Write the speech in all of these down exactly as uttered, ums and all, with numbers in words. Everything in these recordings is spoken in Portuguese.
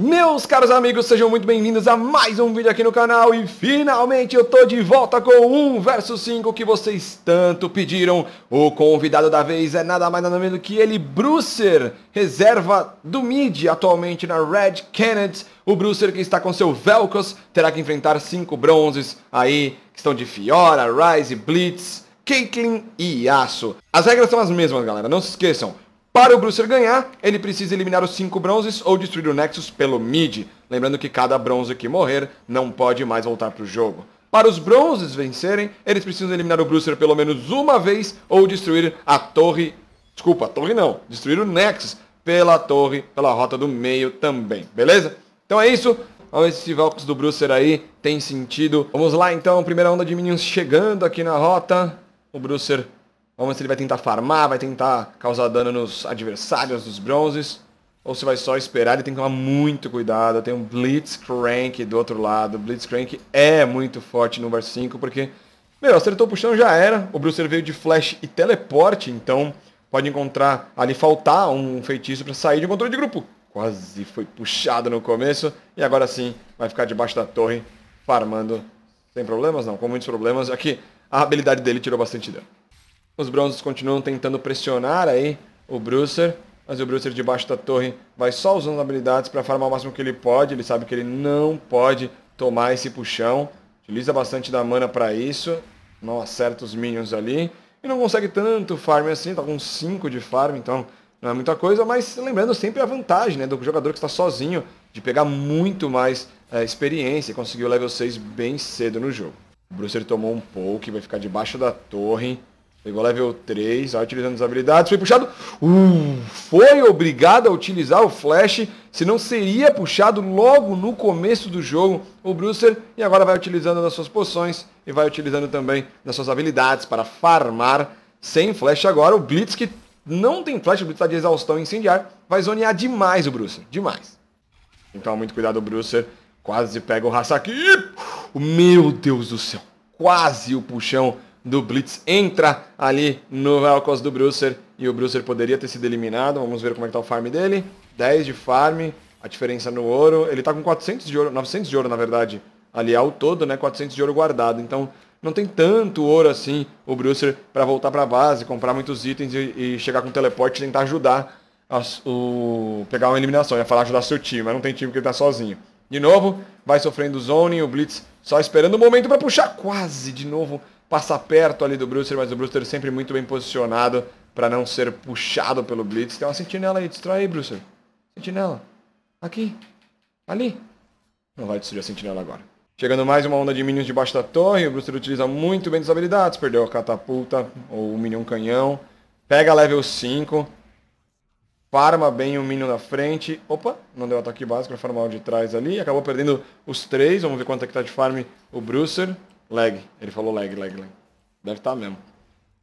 Meus caros amigos, sejam muito bem-vindos a mais um vídeo aqui no canal e finalmente eu tô de volta com um versus cinco que vocês tanto pediram. O convidado da vez é nada mais nada menos que ele, Brucer, reserva do mid atualmente na Red Canids. O Brucer, que está com seu Vel'Koz, terá que enfrentar cinco bronzes aí, que estão de Fiora, Ryze, Blitz, Caitlyn e Yasuo. As regras são as mesmas, galera, não se esqueçam. Para o Brucer ganhar, ele precisa eliminar os cinco bronzes ou destruir o Nexus pelo mid. Lembrando que cada bronze que morrer não pode mais voltar para o jogo. Para os bronzes vencerem, eles precisam eliminar o Brucer pelo menos uma vez ou destruir a torre... Desculpa, a torre não. Destruir o Nexus pela torre, pela rota do meio também. Beleza? Então é isso. Vamos ver se esse Vel'Koz do Brucer aí tem sentido. Vamos lá então, primeira onda de minions chegando aqui na rota. O Brucer... Vamos ver se ele vai tentar farmar, vai tentar causar dano nos adversários dos bronzes. Ou se vai só esperar, ele tem que tomar muito cuidado. Tem um Blitzcrank do outro lado. Blitzcrank é muito forte no versus cinco, porque... Meu, acertou o puxão, já era. O Brucer veio de flash e teleporte, então pode encontrar ali, faltar um feitiço pra sair de um controle de grupo. Quase foi puxado no começo. E agora sim, vai ficar debaixo da torre, farmando. Sem problemas não, com muitos problemas. Aqui, a habilidade dele tirou bastante dano. Os bronzes continuam tentando pressionar aí o Brucer, mas o Brucer debaixo da torre vai só usando habilidades para farmar o máximo que ele pode. Ele sabe que ele não pode tomar esse puxão, utiliza bastante da mana para isso, não acerta os minions ali e não consegue tanto farm assim, tá com cinco de farm, então não é muita coisa, mas lembrando sempre a vantagem, né, do jogador que está sozinho, de pegar muito mais é, experiência e conseguir o level seis bem cedo no jogo. O Brucer tomou um poke, vai ficar debaixo da torre. Pegou level três, ó, utilizando as habilidades, foi puxado, uh, foi obrigado a utilizar o flash, senão seria puxado logo no começo do jogo o Brucer, e agora vai utilizando das suas poções e vai utilizando também das suas habilidades para farmar sem flash agora. O Blitz, que não tem flash, o Blitz está de exaustão e incendiar, vai zonear demais o Brucer, demais. Então muito cuidado o Brucer, quase pega o Hasaki, meu Deus do céu, quase o puxão do Blitz entra ali no Vel'Koz do Brucer e o Brucer poderia ter sido eliminado. Vamos ver como é que tá o farm dele. dez de farm, a diferença no ouro. Ele tá com quatrocentos de ouro, novecentos de ouro na verdade, ali ao todo, né? quatrocentos de ouro guardado. Então não tem tanto ouro assim o Brucer para voltar para base, comprar muitos itens e, e chegar com teleporte e tentar ajudar a, o pegar uma eliminação. Eu ia falar ajudar seu time, mas não tem time que ele tá sozinho. De novo, vai sofrendo zoning, o Blitz só esperando o momento para puxar. Quase de novo. Passa perto ali do Brucer, mas o Brucer sempre muito bem posicionado para não ser puxado pelo Blitz. Tem uma sentinela aí, destrói aí, Brucer. Sentinela. Aqui. Ali. Não vai destruir a sentinela agora. Chegando mais uma onda de minions debaixo da torre. O Brucer utiliza muito bem as habilidades. Perdeu a catapulta ou o minion canhão. Pega level cinco. Farma bem o minion na frente. Opa, não deu ataque básico para farmar o de trás ali. Acabou perdendo os três. Vamos ver quanto é que tá de farm o Brucer. Lag, ele falou lag, lag, lag. Deve estar mesmo.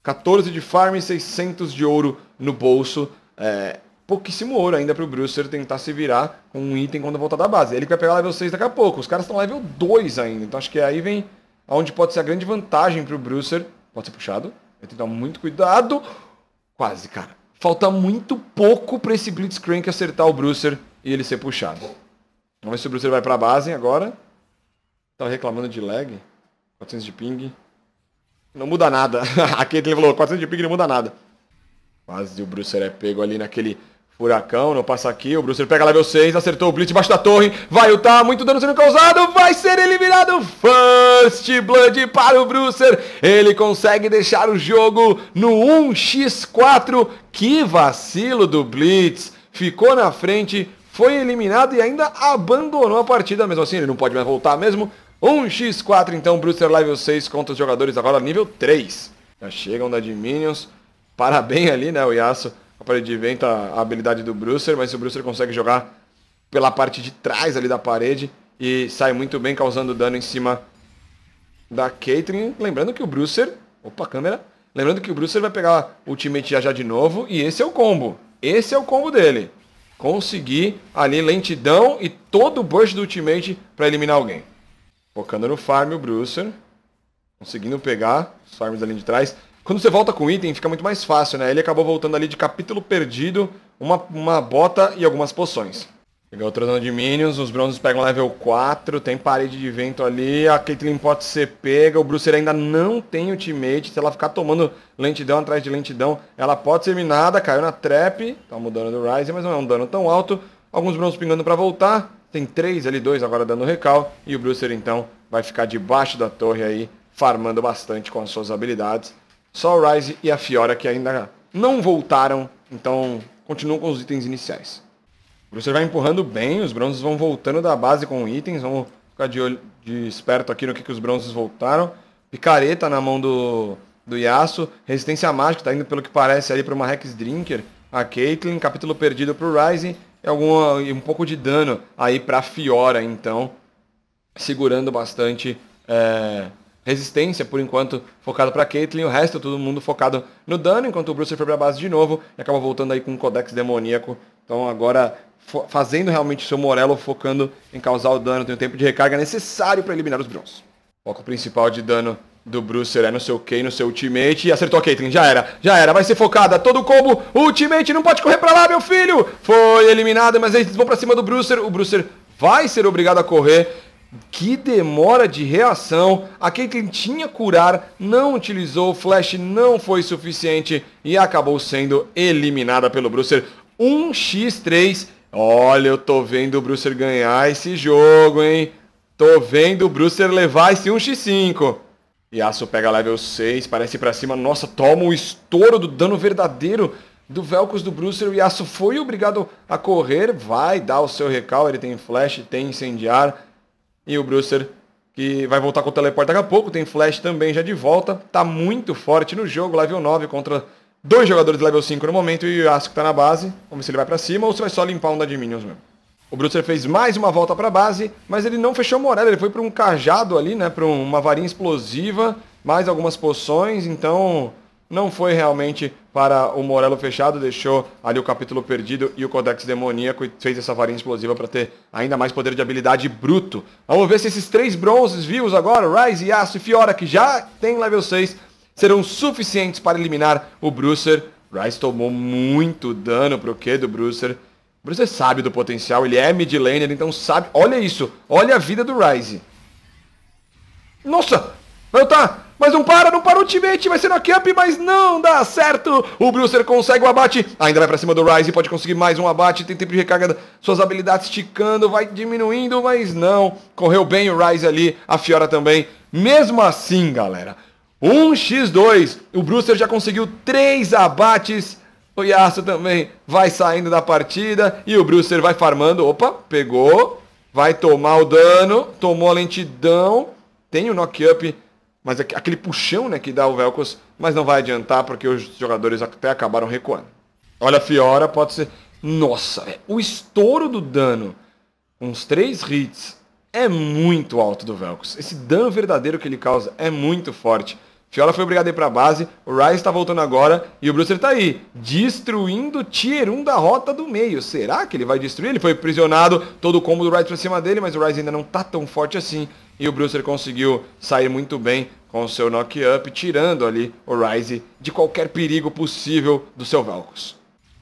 quatorze de farm e seiscentos de ouro no bolso. É, pouquíssimo ouro ainda para o Brucer tentar se virar com um item quando voltar da base. Ele que vai pegar level seis daqui a pouco. Os caras estão level dois ainda. Então acho que aí vem onde pode ser a grande vantagem para o Brucer. Pode ser puxado. Vai ter que dar muito cuidado. Quase, cara. Falta muito pouco para esse Blitzcrank acertar o Brucer e ele ser puxado. Vamos ver se o Brucer vai para a base agora. Tá reclamando de lag. quatrocentos de ping. Não muda nada. A Caitlyn falou, quatrocentos de ping não muda nada. Quase o Brucer é pego ali naquele furacão. Não passa aqui. O Brucer pega level seis. Acertou o Blitz debaixo da torre. Vai ultar. Muito dano sendo causado. Vai ser eliminado. First Blood para o Brucer. Ele consegue deixar o jogo no um contra quatro. Que vacilo do Blitz. Ficou na frente. Foi eliminado e ainda abandonou a partida. Mesmo assim, ele não pode mais voltar mesmo. um contra quatro então, Brucer level seis contra os jogadores agora nível três. Já chegam da de minions. Parabéns ali, né, o Yasuo. A parede de vento, a habilidade do Brucer, mas o Brucer consegue jogar pela parte de trás ali da parede e sai muito bem causando dano em cima da Caitlyn. Lembrando que o Brucer... Opa, câmera. Lembrando que o Brucer vai pegar o ultimate já já de novo e esse é o combo. Esse é o combo dele. Conseguir ali lentidão e todo o burst do ultimate para eliminar alguém. Focando no farm, o Brucer. Conseguindo pegar os farms ali de trás. Quando você volta com item, fica muito mais fácil, né? Ele acabou voltando ali de capítulo perdido, uma, uma bota e algumas poções. Pegar o tronão de minions, os bronzes pegam level quatro, tem parede de vento ali, a Caitlyn pode ser pega, o Brucer ainda não tem ultimate, se ela ficar tomando lentidão atrás de lentidão, ela pode ser minada, caiu na trap, toma o dano do Ryze, mas não é um dano tão alto, alguns bronzes pingando pra voltar, tem três ali, dois agora dando recal, e o Brucer então vai ficar debaixo da torre aí, farmando bastante com as suas habilidades, só o Ryze e a Fiora que ainda não voltaram, então continuam com os itens iniciais. O Brucer vai empurrando bem, os bronzes vão voltando da base com itens, vamos ficar de, olho, de esperto aqui no que, que os bronzes voltaram. Picareta na mão do, do Yasuo, resistência mágica, tá indo pelo que parece ali para uma Hex Drinker, a Caitlyn, capítulo perdido para o Ryze e, alguma, e um pouco de dano aí para a Fiora, então, segurando bastante é, resistência, por enquanto focado para Caitlyn, o resto todo mundo focado no dano, enquanto o Brucer foi para a base de novo e acaba voltando aí com um Codex Demoníaco, então agora fazendo realmente seu Morello, focando em causar o dano, tem o tempo de recarga necessário para eliminar os bronzes. O foco principal de dano do Brucer é no seu Q, no seu ultimate, e acertou a Caitlyn, já era, já era, vai ser focada, todo o combo, ultimate, não pode correr para lá, meu filho! Foi eliminado, mas eles vão para cima do Brucer, o Brucer vai ser obrigado a correr, que demora de reação, a Caitlyn tinha curar, não utilizou, o flash não foi suficiente, e acabou sendo eliminada pelo Brucer, um contra três, olha, eu tô vendo o Brucer ganhar esse jogo, hein? Tô vendo o Brucer levar esse um contra cinco. Yasuo pega level seis, parece pra cima. Nossa, toma o estouro do dano verdadeiro do Vel'Koz do Brucer. O Yasuo foi obrigado a correr. Vai dar o seu recal, ele tem flash, tem incendiar. E o Brucer, que vai voltar com o teleporte daqui a pouco, tem flash também já de volta. Tá muito forte no jogo, level nove contra... Dois jogadores de level cinco no momento e o Yasuo que tá na base. Vamos ver se ele vai pra cima ou se vai só limpar um da de minions mesmo. O Brucer fez mais uma volta pra base, mas ele não fechou Morello. Ele foi pra um cajado ali, né? Pra uma varinha explosiva, mais algumas poções. Então não foi realmente para o Morello fechado. Deixou ali o capítulo perdido e o Codex Demoníaco e fez essa varinha explosiva pra ter ainda mais poder de habilidade bruto. Vamos ver se esses três bronzes vivos agora, Ryze, Yasuo e Fiora, que já tem level seis... serão suficientes para eliminar o Brucer. Ryze tomou muito dano pro Q do Brucer. O Brucer sabe do potencial, ele é mid laner, então sabe... Olha isso, olha a vida do Ryze. Nossa, vai lutar, mas não para, não para o ultimate, vai ser no camp, mas não dá certo. O Brucer consegue o abate, ainda vai para cima do Ryze, pode conseguir mais um abate, tem tempo de recarga, suas habilidades esticando, vai diminuindo, mas não. Correu bem o Ryze ali, a Fiora também. Mesmo assim, galera... um contra dois, o Brucer já conseguiu três abates, o Yasuo também vai saindo da partida e o Brucer vai farmando, opa, pegou, vai tomar o dano, tomou a lentidão, tem o knock-up, mas aquele puxão, né, que dá o Vel'Koz, mas não vai adiantar porque os jogadores até acabaram recuando. Olha a Fiora, pode ser, nossa, véio, o estouro do dano, uns três hits, é muito alto do Vel'Koz, esse dano verdadeiro que ele causa é muito forte. Fiora foi obrigado a ir pra base, o Ryze tá voltando agora e o Brucer tá aí, destruindo o tier um da rota do meio. Será que ele vai destruir? Ele foi aprisionado, todo o combo do Ryze pra cima dele, mas o Ryze ainda não tá tão forte assim. E o Brucer conseguiu sair muito bem com o seu knock-up, tirando ali o Ryze de qualquer perigo possível do seu Vel'Koz.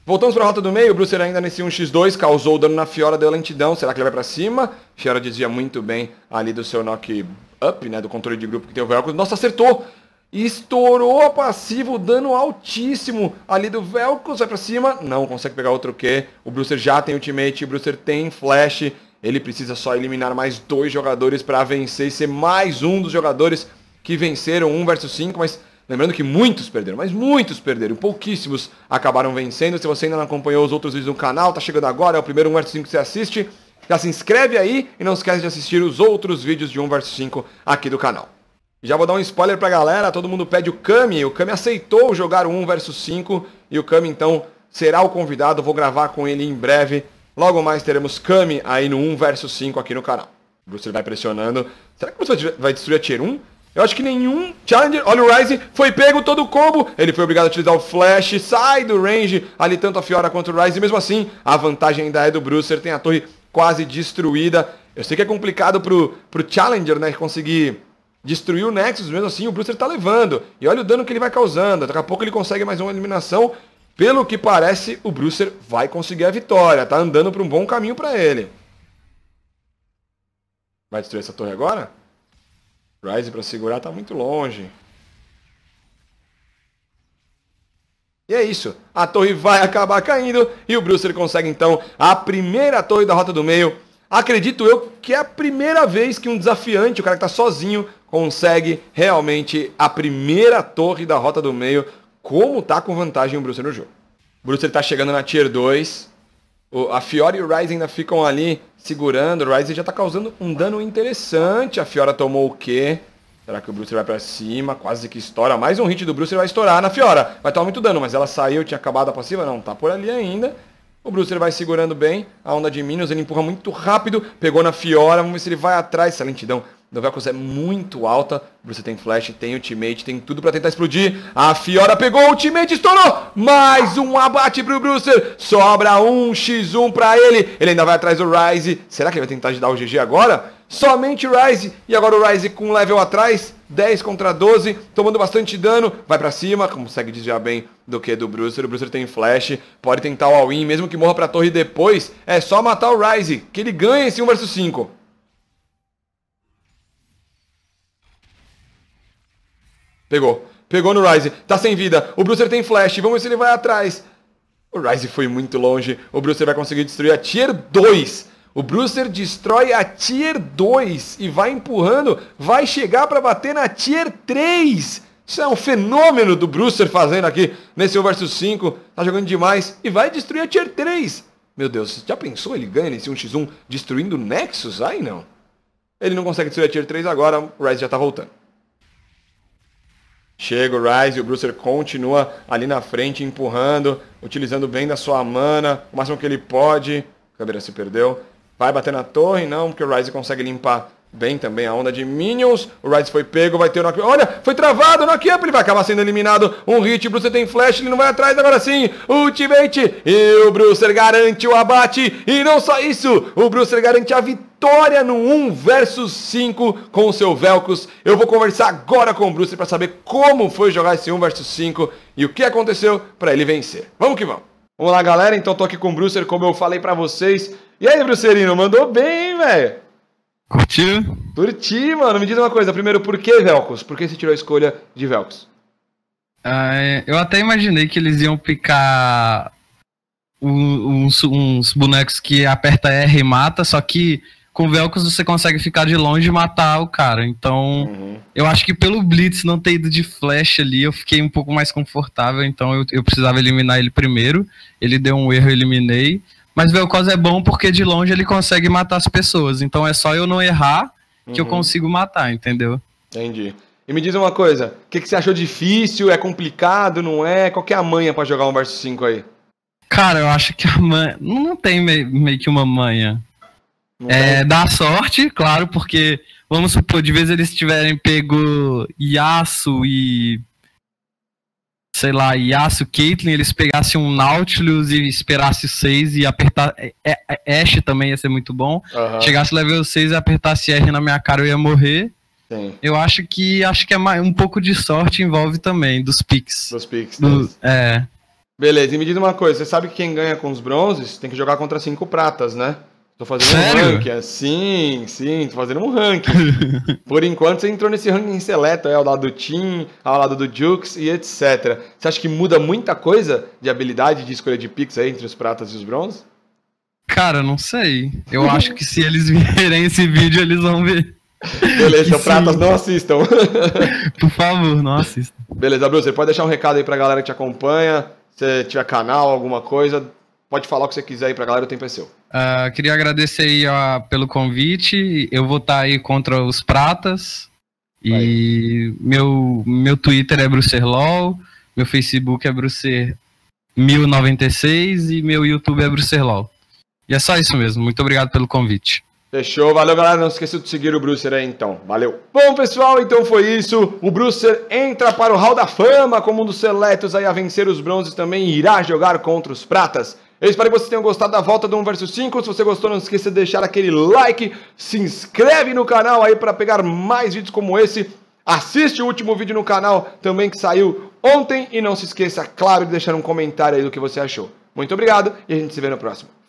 Voltamos pra rota do meio, o Brucer ainda nesse um contra dois, causou o dano na Fiora, deu lentidão, será que ele vai pra cima? Fiora desvia muito bem ali do seu knock-up, né, do controle de grupo que tem o Vel'Koz. Nossa, acertou! Estourou passivo, dano altíssimo ali do Vel'Koz, vai pra cima, não consegue pegar outro Q, o Brucer já tem ultimate, o Brucer tem flash, ele precisa só eliminar mais dois jogadores pra vencer e ser mais um dos jogadores que venceram um versus cinco, mas lembrando que muitos perderam, mas muitos perderam, pouquíssimos acabaram vencendo, se você ainda não acompanhou os outros vídeos do canal, tá chegando agora, é o primeiro um versus cinco que você assiste, já se inscreve aí e não esquece de assistir os outros vídeos de um versus cinco aqui do canal. Já vou dar um spoiler pra galera, todo mundo pede o Kami, o Kami aceitou jogar o um versus cinco e o Kami então será o convidado, vou gravar com ele em breve, logo mais teremos Kami aí no um versus cinco aqui no canal. O Brucer vai pressionando, será que o Brucer vai destruir a tier um? Eu acho que nenhum challenger, olha o Ryze, foi pego todo o combo, ele foi obrigado a utilizar o flash, sai do range, ali tanto a Fiora quanto o Ryze, mesmo assim a vantagem ainda é do Brucer, tem a torre quase destruída, eu sei que é complicado pro, pro challenger, né, conseguir... destruiu o Nexus, mesmo assim o Brucer tá levando. E olha o dano que ele vai causando. Daqui a pouco ele consegue mais uma eliminação. Pelo que parece, o Brucer vai conseguir a vitória. Tá andando para um bom caminho para ele. Vai destruir essa torre agora? Ryze para segurar tá muito longe. E é isso, a torre vai acabar caindo e o Brucer consegue então a primeira torre da Rota do Meio. Acredito eu que é a primeira vez que um desafiante, o cara que tá sozinho, consegue realmente a primeira torre da Rota do Meio. Como tá com vantagem o Brucer no jogo. O Brucer tá chegando na Tier dois. A Fiora e o Ryze ainda ficam ali segurando. O Ryze já tá causando um dano interessante. A Fiora tomou o quê? Será que o Brucer vai pra cima? Quase que estoura. Mais um hit do Brucer vai estourar na Fiora. Vai tomar muito dano, mas ela saiu, tinha acabado a passiva. Não, tá por ali ainda. O Brucer vai segurando bem. A onda de minions, ele empurra muito rápido. Pegou na Fiora. Vamos ver se ele vai atrás. Essa lentidão do Vel'Koz é muito alta. O Brucer tem flash, tem ultimate, tem tudo pra tentar explodir. A Fiora pegou o ultimate, estourou. Mais um abate pro Brucer. Sobra um x um pra ele. Ele ainda vai atrás do Ryze. Será que ele vai tentar dar o G G agora? Somente Ryze, e agora o Ryze com level atrás, dez contra doze, tomando bastante dano, vai pra cima, consegue desviar bem do que do Brucer, o Brucer tem flash, pode tentar o all-in, mesmo que morra pra torre depois, é só matar o Ryze, que ele ganha esse um versus cinco. Pegou, pegou no Ryze, tá sem vida, o Brucer tem flash, vamos ver se ele vai atrás. O Ryze foi muito longe, o Brucer vai conseguir destruir a Tier dois. O Brucer destrói a Tier dois e vai empurrando, vai chegar para bater na Tier três. Isso é um fenômeno do Brucer fazendo aqui nesse um versus cinco. Tá jogando demais e vai destruir a Tier três. Meu Deus, já pensou ele ganha nesse um contra um destruindo o Nexus? Aí não. Ele não consegue destruir a Tier três agora, o Ryze já tá voltando. Chega o Ryze e o Brucer continua ali na frente empurrando, utilizando bem da sua mana, o máximo que ele pode. A caveira se perdeu. Vai bater na torre, não, porque o Ryze consegue limpar bem também a onda de minions. O Ryze foi pego, vai ter o knock. Olha, foi travado o knock-up, ele vai acabar sendo eliminado. Um hit, o Brucer tem flash, ele não vai atrás, agora sim. Ultimate, e o Brucer garante o abate. E não só isso, o Brucer garante a vitória no um versus cinco com o seu Vel'Koz. Eu vou conversar agora com o Brucer para saber como foi jogar esse um versus cinco e o que aconteceu para ele vencer. Vamos que vamos. Vamos lá, galera, então tô aqui com o Brucer, como eu falei pra vocês. E aí, Brucerino, mandou bem, velho? Curtiu? Curti, mano. Me diz uma coisa, primeiro, por que Vel'Koz? Por que você tirou a escolha de Vel'Koz? Ah, eu até imaginei que eles iam picar uns, uns bonecos que aperta R e mata, só que com Vel'Koz você consegue ficar de longe e matar o cara. Então, uhum. Eu acho que pelo Blitz não ter ido de flash ali, eu fiquei um pouco mais confortável, então eu, eu precisava eliminar ele primeiro. Ele deu um erro, eu eliminei. Mas Vel'Koz é bom porque de longe ele consegue matar as pessoas. Então é só eu não errar que uhum. eu consigo matar, entendeu? Entendi. E me diz uma coisa, o que, que você achou difícil? É complicado, não é? Qual que é a manha pra jogar um versus cinco aí? Cara, eu acho que a manha... Não tem meio, meio que uma manha. É, dá sorte, claro, porque vamos supor, de vez eles tiverem pego Yasuo e sei lá, Yasuo, Caitlyn, eles pegassem um Nautilus e esperassem seis e apertar Ashe também ia ser muito bom. Uhum. Chegasse level seis e apertasse R na minha cara eu ia morrer. Sim. Eu acho que acho que é um pouco de sorte envolve também dos picks. Dos picks. Do, é. Beleza, e me diz uma coisa, você sabe que quem ganha com os bronzes tem que jogar contra cinco pratas, né? Tô fazendo Sério? um ranking, assim, sim, tô fazendo um ranking. Por enquanto você entrou nesse ranking seleto, aí, ao lado do Team, ao lado do Jukes e etcétera. Você acha que muda muita coisa de habilidade de escolha de picks aí entre os pratas e os bronzes? Cara, não sei. Eu acho que se eles virem esse vídeo, eles vão ver. Beleza, pratas, não assistam. Por favor, não assistam. Beleza, Bruce, você pode deixar um recado aí pra galera que te acompanha, se tiver canal, alguma coisa... Pode falar o que você quiser aí pra galera, o tempo é seu. Uh, queria agradecer aí ó, pelo convite. Eu vou estar tá aí contra os pratas. Vai. E meu, meu Twitter é BrucerLol. Meu Facebook é Brucer mil e noventa e seis. E meu YouTube é BrucerLol. E é só isso mesmo. Muito obrigado pelo convite. Fechou, valeu galera, não esqueça de seguir o Brucer aí então, valeu. Bom pessoal, então foi isso, o Brucer entra para o Hall da Fama como um dos seletos aí a vencer os bronzes também e irá jogar contra os pratas. Eu espero que vocês tenham gostado da volta do um versus cinco, se você gostou não esqueça de deixar aquele like, se inscreve no canal aí para pegar mais vídeos como esse, assiste o último vídeo no canal também que saiu ontem. E não se esqueça, claro, de deixar um comentário aí do que você achou. Muito obrigado e a gente se vê no próximo.